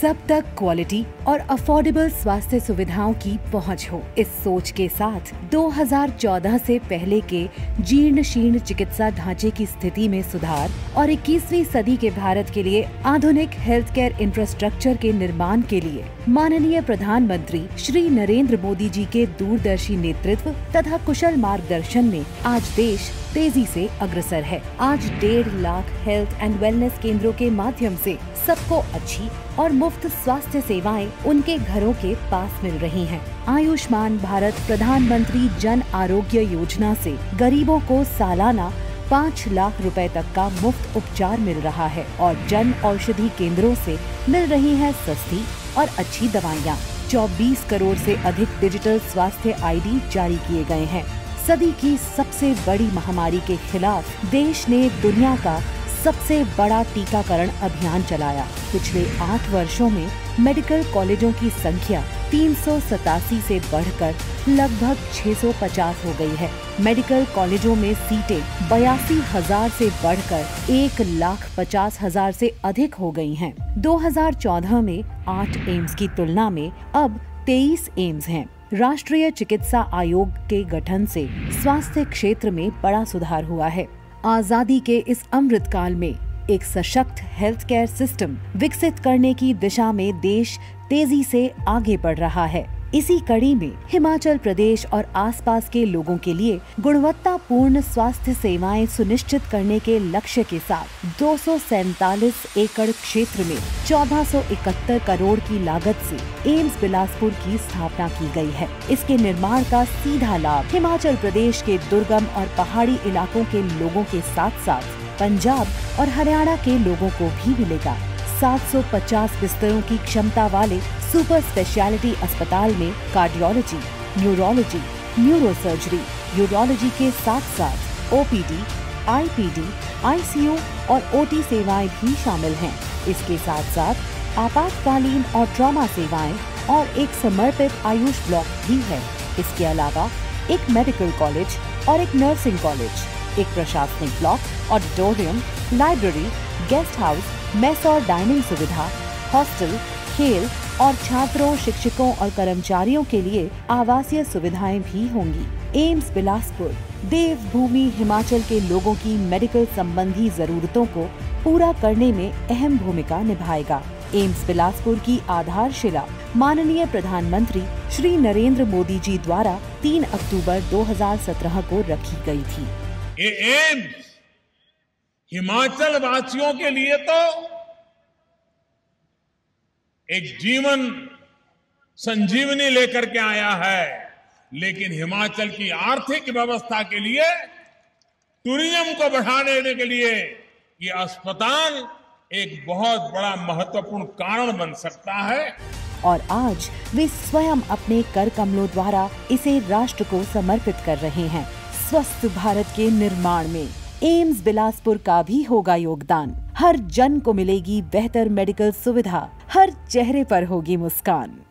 सब तक क्वालिटी और अफोर्डेबल स्वास्थ्य सुविधाओं की पहुंच हो। इस सोच के साथ 2014 से पहले के जीर्ण शीर्ण चिकित्सा ढांचे की स्थिति में सुधार और 21वीं सदी के भारत के लिए आधुनिक हेल्थ केयर इंफ्रास्ट्रक्चर के निर्माण के लिए माननीय प्रधानमंत्री श्री नरेंद्र मोदी जी के दूरदर्शी नेतृत्व तथा कुशल मार्गदर्शन में आज देश तेजी से अग्रसर है। आज 1.5 लाख हेल्थ एंड वेलनेस केंद्रों के माध्यम से सबको अच्छी और मुफ्त स्वास्थ्य सेवाएं उनके घरों के पास मिल रही हैं। आयुष्मान भारत प्रधानमंत्री जन आरोग्य योजना से गरीबों को सालाना 5 लाख रुपए तक का मुफ्त उपचार मिल रहा है और जन औषधि केंद्रों से मिल रही है सस्ती और अच्छी दवाइयाँ। 24 करोड़ से अधिक डिजिटल स्वास्थ्य आईडी जारी किए गए हैं। सदी की सबसे बड़ी महामारी के खिलाफ देश ने दुनिया का सबसे बड़ा टीकाकरण अभियान चलाया। पिछले 8 वर्षों में मेडिकल कॉलेजों की संख्या 387 से बढ़कर लगभग 650 हो गई है। मेडिकल कॉलेजों में सीटें 82,000 से बढ़कर 1,50,000 से अधिक हो गई हैं। 2014 में 8 एम्स की तुलना में अब 23 एम्स हैं। राष्ट्रीय चिकित्सा आयोग के गठन से स्वास्थ्य क्षेत्र में बड़ा सुधार हुआ है। आजादी के इस अमृत काल में एक सशक्त हेल्थ केयर सिस्टम विकसित करने की दिशा में देश तेजी से आगे बढ़ रहा है। इसी कड़ी में हिमाचल प्रदेश और आसपास के लोगों के लिए गुणवत्तापूर्ण स्वास्थ्य सेवाएं सुनिश्चित करने के लक्ष्य के साथ 247 एकड़ क्षेत्र में 1471 करोड़ की लागत से एम्स बिलासपुर की स्थापना की गई है। इसके निर्माण का सीधा लाभ हिमाचल प्रदेश के दुर्गम और पहाड़ी इलाकों के लोगों के साथ साथ पंजाब और हरियाणा के लोगों को भी मिलेगा। 750 बिस्तरों की क्षमता वाले सुपर स्पेशलिटी अस्पताल में कार्डियोलॉजी, न्यूरोलॉजी, न्यूरोसर्जरी, यूरोलॉजी के साथ साथ ओपीडी, आईपीडी, आईसीयू और ओटी सेवाएं भी शामिल हैं। इसके साथ साथ आपातकालीन और ट्रॉमा सेवाएं और एक समर्पित आयुष ब्लॉक भी है। इसके अलावा एक मेडिकल कॉलेज और एक नर्सिंग कॉलेज, एक प्रशासनिक block, auditorium, library, guest house, mess और डाइनिंग सुविधा, हॉस्टल, खेल और छात्रों, शिक्षकों और कर्मचारियों के लिए आवासीय सुविधाएं भी होंगी। एम्स बिलासपुर देवभूमि हिमाचल के लोगों की मेडिकल संबंधी जरूरतों को पूरा करने में अहम भूमिका निभाएगा। एम्स बिलासपुर की आधारशिला माननीय प्रधानमंत्री श्री नरेंद्र मोदी जी द्वारा 3 अक्टूबर 2017 को रखी गई थी। ये एम्स हिमाचल वासियों के लिए तो एक जीवन संजीवनी लेकर के आया है, लेकिन हिमाचल की आर्थिक व्यवस्था के लिए, टूरिज्म को बढ़ाने के लिए ये अस्पताल एक बहुत बड़ा महत्वपूर्ण कारण बन सकता है। और आज वे स्वयं अपने कर कमलों द्वारा इसे राष्ट्र को समर्पित कर रहे हैं। स्वस्थ भारत के निर्माण में एम्स बिलासपुर का भी होगा योगदान। हर जन को मिलेगी बेहतर मेडिकल सुविधा, हर चेहरे पर होगी मुस्कान।